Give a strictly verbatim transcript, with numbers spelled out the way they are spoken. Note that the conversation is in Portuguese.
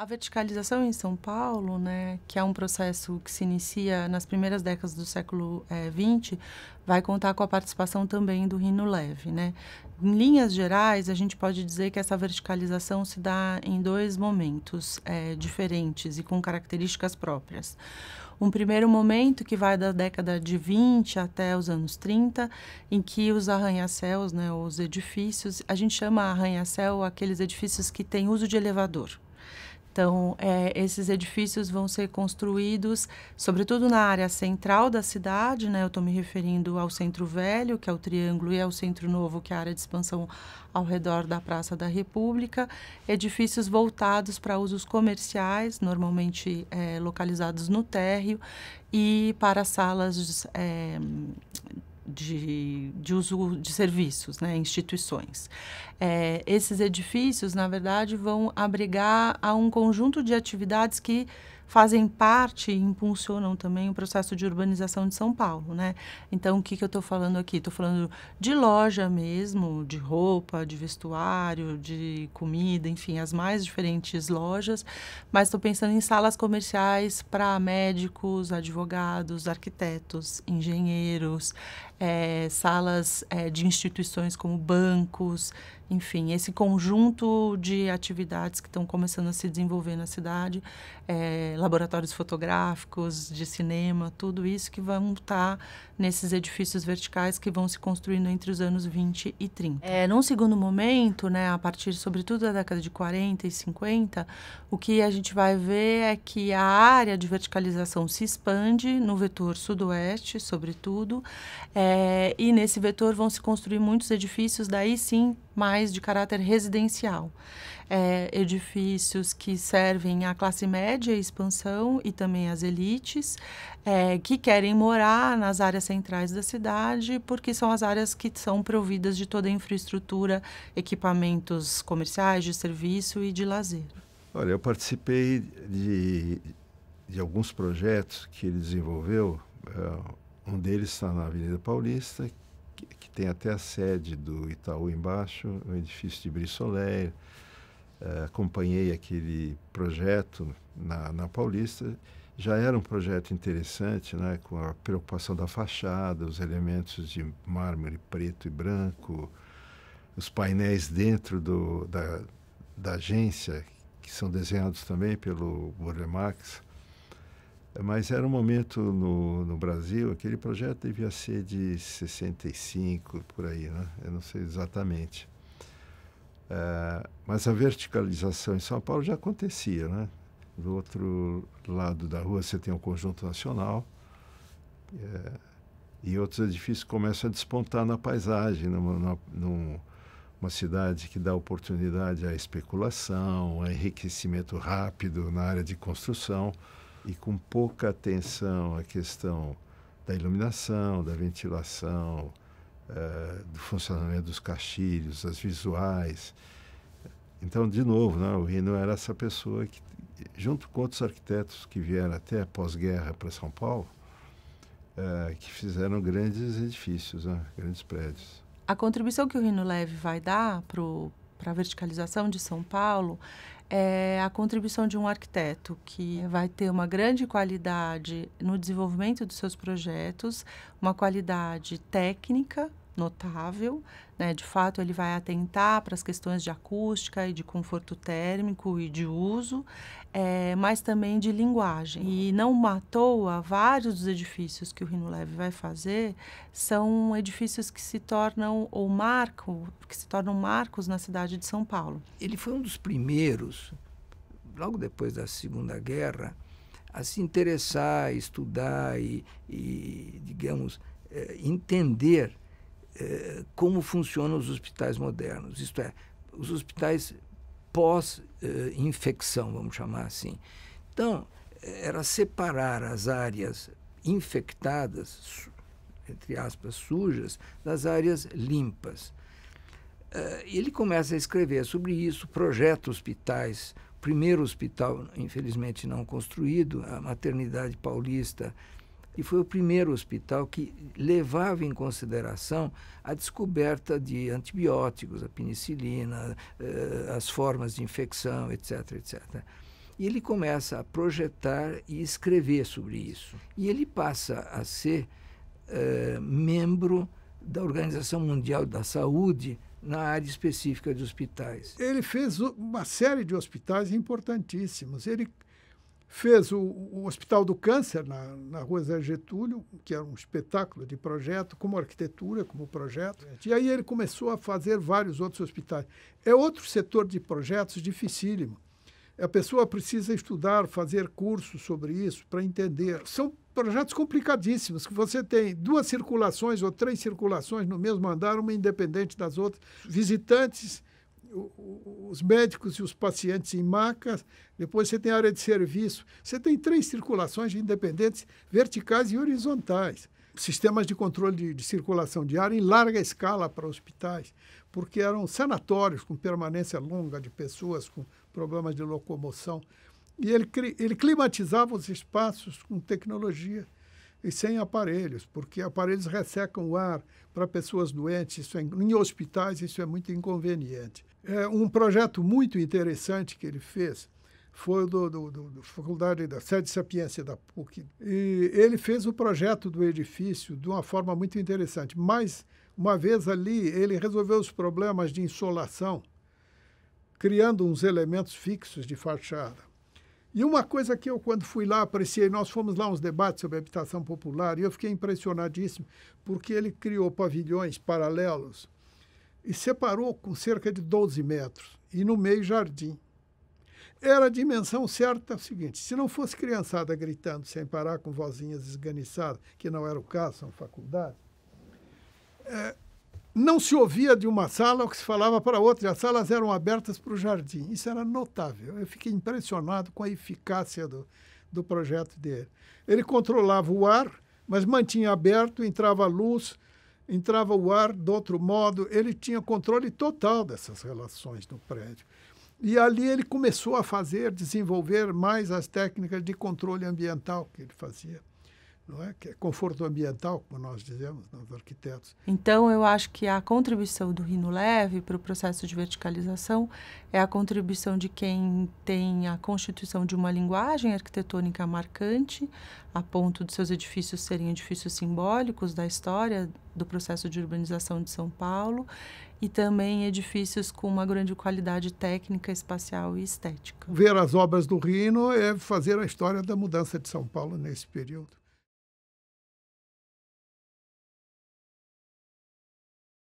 A verticalização em São Paulo, né, que é um processo que se inicia nas primeiras décadas do século vinte, é, vai contar com a participação também do Rino Levi, né? Em linhas gerais, a gente pode dizer que essa verticalização se dá em dois momentos é, diferentes e com características próprias. Um primeiro momento que vai da década de vinte até os anos trinta, em que os arranha-céus, né, os edifícios, a gente chama arranha-céu aqueles edifícios que têm uso de elevador. Então, é, esses edifícios vão ser construídos, sobretudo na área central da cidade, né? Eu estou me referindo ao Centro Velho, que é o Triângulo, e ao Centro Novo, que é a área de expansão ao redor da Praça da República. Edifícios voltados para usos comerciais, normalmente é, localizados no térreo, e para salas é, De, de uso de serviços, né, instituições. É, esses edifícios, na verdade, vão abrigar a um conjunto de atividades que fazem parte e impulsionam também o processo de urbanização de São Paulo, né? Então, o que, que eu estou falando aqui? Estou falando de loja mesmo, de roupa, de vestuário, de comida, enfim, as mais diferentes lojas, mas estou pensando em salas comerciais para médicos, advogados, arquitetos, engenheiros, é, salas é, de instituições como bancos, enfim, esse conjunto de atividades que estão começando a se desenvolver na cidade, é, laboratórios fotográficos, de cinema, tudo isso que vão estar nesses edifícios verticais que vão se construindo entre os anos vinte e trinta. É, num segundo momento, né, a partir sobretudo da década de quarenta e cinquenta, o que a gente vai ver é que a área de verticalização se expande no vetor sudoeste, sobretudo, é, e nesse vetor vão se construir muitos edifícios, daí sim, mais de caráter residencial. É, edifícios que servem à classe média e expansão e também às elites, é, que querem morar nas áreas centrais da cidade, porque são as áreas que são providas de toda a infraestrutura, equipamentos comerciais, de serviço e de lazer. Olha, eu participei de, de alguns projetos que ele desenvolveu. Uh, um deles está na Avenida Paulista, que tem até a sede do Itaú embaixo, um edifício de Brissolé. Uh, acompanhei aquele projeto na, na Paulista. Já era um projeto interessante, né, com a preocupação da fachada, os elementos de mármore preto e branco, os painéis dentro do, da, da agência, que são desenhados também pelo Burle Marx. Mas era um momento no, no Brasil, aquele projeto devia ser de sessenta e cinco, por aí, né? Eu não sei exatamente. Uh, mas a verticalização em São Paulo já acontecia, né? Do outro lado da rua você tem o Conjunto Nacional, uh, e outros edifícios começam a despontar na paisagem, numa, numa, numa cidade que dá oportunidade à especulação, a enriquecimento rápido na área de construção, e com pouca atenção à questão da iluminação, da ventilação, uh, do funcionamento dos caixilhos, das visuais. Então, de novo, né, o Rino era essa pessoa que, junto com outros arquitetos que vieram até pós-guerra para São Paulo, uh, que fizeram grandes edifícios, né, grandes prédios. A contribuição que o Rino Levi vai dar para o para a verticalização de São Paulo é a contribuição de um arquiteto que vai ter uma grande qualidade no desenvolvimento dos seus projetos, uma qualidade técnica notável, né? De fato, ele vai atentar para as questões de acústica e de conforto térmico e de uso, é, mas também de linguagem. E não à toa, vários dos edifícios que o Rino Levi vai fazer são edifícios que se tornam ou marcam, que se tornam marcos na cidade de São Paulo. Ele foi um dos primeiros, logo depois da Segunda Guerra, a se interessar, estudar e, e digamos, entender como funcionam os hospitais modernos, isto é, os hospitais pós-infecção, vamos chamar assim. Então, era separar as áreas infectadas, entre aspas, sujas, das áreas limpas. Ele começa a escrever sobre isso, projeta hospitais, o primeiro hospital, infelizmente, não construído, a Maternidade Paulista, e foi o primeiro hospital que levava em consideração a descoberta de antibióticos, a penicilina, eh, as formas de infecção, etc, etcétera. E ele começa a projetar e escrever sobre isso. E ele passa a ser uh, membro da Organização Mundial da Saúde na área específica de hospitais. Ele fez uma série de hospitais importantíssimos. Ele fez o, o Hospital do Câncer, na, na Rua Zé Getúlio, que era um espetáculo de projeto, como arquitetura, como projeto. E aí ele começou a fazer vários outros hospitais. É outro setor de projetos dificílimo. A pessoa precisa estudar, fazer cursos sobre isso para entender. São projetos complicadíssimos, que você tem duas circulações ou três circulações no mesmo andar, uma independente das outras, visitantes, os médicos e os pacientes em macas, depois você tem a área de serviço. Você tem três circulações independentes, verticais e horizontais. Sistemas de controle de, de circulação de ar em larga escala para hospitais, porque eram sanatórios com permanência longa de pessoas com problemas de locomoção. E ele, ele climatizava os espaços com tecnologia e sem aparelhos, porque aparelhos ressecam o ar para pessoas doentes. Isso é, em hospitais isso é muito inconveniente. É, um projeto muito interessante que ele fez foi do, do, do, do Faculdade da Sede Sapiência da P U C. E ele fez o projeto do edifício de uma forma muito interessante, mas, uma vez ali, ele resolveu os problemas de insolação, criando uns elementos fixos de fachada. E uma coisa que eu, quando fui lá, apreciei, nós fomos lá uns debates sobre habitação popular, e eu fiquei impressionadíssimo, porque ele criou pavilhões paralelos e separou com cerca de doze metros, e no meio jardim. Era a dimensão certa o seguinte: se não fosse criançada gritando sem parar, com vozinhas esganiçadas, que não era o caso, são faculdades, é, não se ouvia de uma sala o que se falava para outra, e as salas eram abertas para o jardim. Isso era notável. Eu fiquei impressionado com a eficácia do, do projeto dele. Ele controlava o ar, mas mantinha aberto, entrava a luz, entrava o ar de outro modo. Ele tinha controle total dessas relações no prédio. E ali ele começou a fazer, desenvolver mais as técnicas de controle ambiental que ele fazia, não é? Que é conforto ambiental, como nós dizemos, nós arquitetos. Então, eu acho que a contribuição do Rino Levi para o processo de verticalização é a contribuição de quem tem a constituição de uma linguagem arquitetônica marcante, a ponto de seus edifícios serem edifícios simbólicos da história do processo de urbanização de São Paulo, e também edifícios com uma grande qualidade técnica, espacial e estética. Ver as obras do Rino é fazer a história da mudança de São Paulo nesse período.